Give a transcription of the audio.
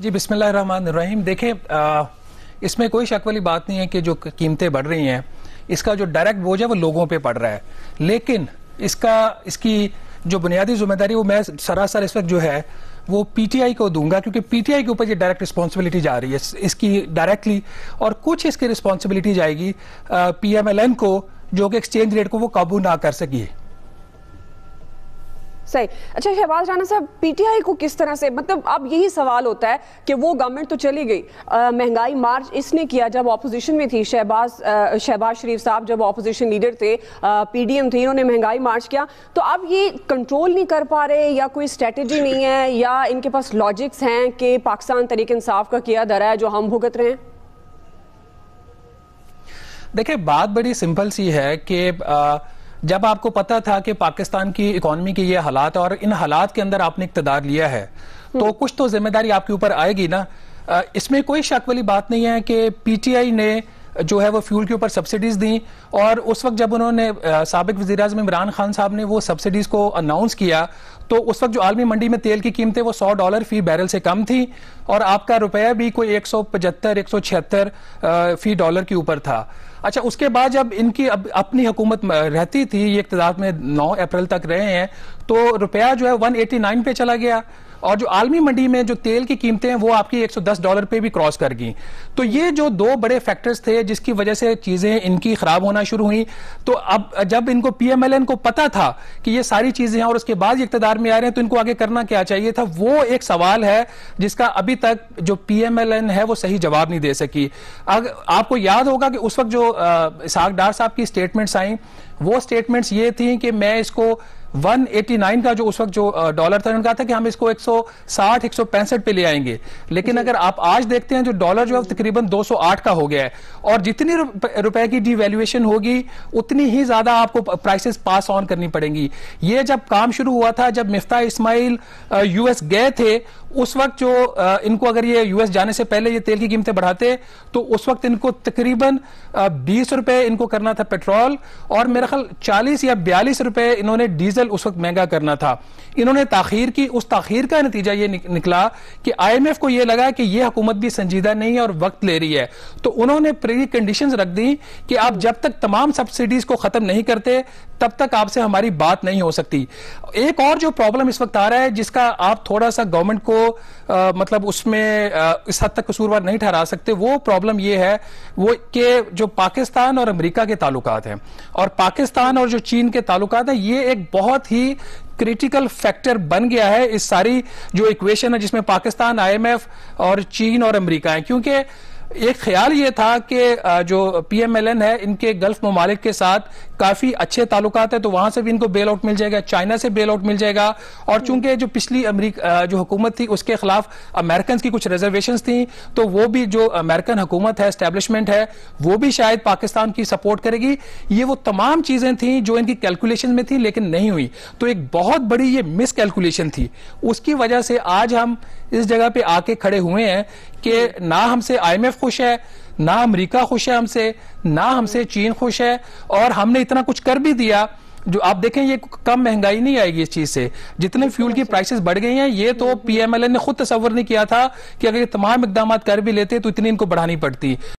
जी बिस्मिल्लाहिर्रहमानिर्रहीम। देखें, इसमें कोई शक वाली बात नहीं है कि जो कीमतें बढ़ रही हैं इसका जो डायरेक्ट बोझ है वो लोगों पे पड़ रहा है, लेकिन इसकी जो बुनियादी जिम्मेदारी वो मैं सरासर इस वक्त जो है वो पीटीआई को दूंगा, क्योंकि पीटीआई के ऊपर ये डायरेक्ट रिस्पॉन्सिबिलिटी जा रही है इसकी डायरेक्टली, और कुछ इसकी रिस्पॉन्सिबिलिटी जाएगी पीएमएलएन को जो कि एक्सचेंज रेट को वो काबू ना कर सकी। सही। अच्छा शहबाज राना साहब, पीटीआई को किस तरह से, मतलब अब यही सवाल होता है कि वो गवर्नमेंट तो चली गई, महंगाई मार्च इसने किया जब ऑपोजिशन में थी, शहबाज शरीफ साहब जब ऑपोजिशन लीडर थे, पीडीएम थे, इन्होंने महंगाई मार्च किया, तो अब ये कंट्रोल नहीं कर पा रहे या कोई स्ट्रेटजी नहीं है या इनके पास लॉजिक्स हैं कि पाकिस्तान तहरीक इंसाफ का किया धरा है जो हम भुगत रहे हैं। देखिये बात बड़ी सिंपल सी है कि जब आपको पता था कि पाकिस्तान की इकोनॉमी के ये हालात और इन हालात के अंदर आपने इक़्तिदार लिया है तो कुछ तो जिम्मेदारी आपके ऊपर आएगी ना। इसमें कोई शक वाली बात नहीं है कि पीटीआई ने जो है वो फ्यूल के ऊपर सब्सिडीज़ दी, और उस वक्त जब उन्होंने साबिक़ वज़ीर-ए-आज़म इमरान खान साहब ने वो सब्सिडीज़ को अनाउंस किया तो उस वक्त जो आलमी मंडी में तेल की कीमतें वो $100 फी बैरल से कम थी और आपका रुपया भी कोई 175-176 फी डॉलर के ऊपर था। अच्छा उसके बाद जब इनकी अपनी हुकूमत रहती थी, ये इक़्तिदार में 9 अप्रैल तक रहे हैं, तो रुपया जो है 189 पे चला गया और जो आलमी मंडी में जो तेल की कीमतें हैं वो आपकी $110 पे भी क्रॉस कर गई। तो ये जो दो बड़े फैक्टर्स थे जिसकी वजह से चीज़ें इनकी ख़राब होना शुरू हुई। तो अब जब इनको पीएमएलएन को पता था कि ये सारी चीज़ें हैं और उसके बाद ये इक़्तिदार में आ रहे हैं तो इनको आगे करना क्या चाहिए था, वो एक सवाल है जिसका अभी तक जो पीएमएलएन है वो सही जवाब नहीं दे सकी। आपको याद होगा कि उस वक्त जो इशाक डार साहब की स्टेटमेंट्स आई वो स्टेटमेंट्स ये थी कि मैं इसको 189 का जो उस वक्त जो डॉलर था उन्होंने कहा था कि हम इसको 160-165 पे ले आएंगे, लेकिन अगर आप आज देखते हैं जो डॉलर जो है तकरीबन 208 का हो गया है और जितनी रुपए की डिवैल्यूएशन होगी उतनी ही ज्यादा आपको प्राइसेस पास ऑन करनी पड़ेंगी। ये जब काम शुरू हुआ था जब मिफ्ताह इस्माइल यूएस गए थे उस वक्त जो इनको अगर ये यूएस जाने से पहले ये तेल की कीमतें बढ़ाते तो उस वक्त इनको तकरीबन 20 रुपए इनको करना था पेट्रोल, और मेरा ख्याल 40 या 42 रुपए इन्होंने डीजल उस वक्त महंगा करना था। इन्होंने ताखीर की, उस ताखीर का नतीजा ये निकला कि आईएमएफ को ये लगा कि ये हुकूमत भी संजीदा नहीं है और वक्त ले रही है, तो उन्होंने प्री कंडीशंस रख दी कि आप जब तक तमाम सब्सिडीज को खत्म नहीं करते तब तक आपसे हमारी बात नहीं हो सकती। एक और जो प्रॉब्लम इस वक्त आ रहा है जिसका आप थोड़ा सा गवर्नमेंट को मतलब उसमें इस हद तक कसूरवार नहीं ठहरा सकते, वो प्रॉब्लम ये है वो कि जो पाकिस्तान और अमेरिका के ताल्लुकात हैं और पाकिस्तान और जो चीन के ताल्लुकात हैं, ये एक बहुत ही क्रिटिकल फैक्टर बन गया है इस सारी जो इक्वेशन है जिसमें पाकिस्तान, आईएमएफ और चीन और अमेरिका है। क्योंकि एक ख्याल ये था कि जो पीएमएलएन है इनके गल्फ ममालिक के साथ काफ़ी अच्छे ताल्लुकात है तो वहाँ से भी इनको बेल आउट मिल जाएगा, चाइना से बेल आउट मिल जाएगा, और चूंकि जो पिछली अमेरिका जो हुकूमत थी उसके खिलाफ अमेरिकन की कुछ रिजर्वेशंस थी तो वो भी जो अमेरिकन हुकूमत है, एस्टेब्लिशमेंट है, वो भी शायद पाकिस्तान की सपोर्ट करेगी। ये वो तमाम चीज़ें थी जो इनकी कैलकुलेशन में थी लेकिन नहीं हुई, तो एक बहुत बड़ी ये मिस कैलकुलेशन थी, उसकी वजह से आज हम इस जगह पे आके खड़े हुए हैं कि ना हमसे आईएमएफ खुश है, ना अमेरिका खुश है हमसे, ना हमसे चीन खुश है, और हमने इतना कुछ कर भी दिया जो आप देखें ये कम महंगाई नहीं आएगी इस चीज से। जितने फ्यूल की प्राइसेस बढ़ गई हैं ये तो पीएमएलएन ने खुद तसव्वुर नहीं किया था कि अगर ये तमाम इकदाम कर भी लेते तो इतनी इनको बढ़ानी पड़ती।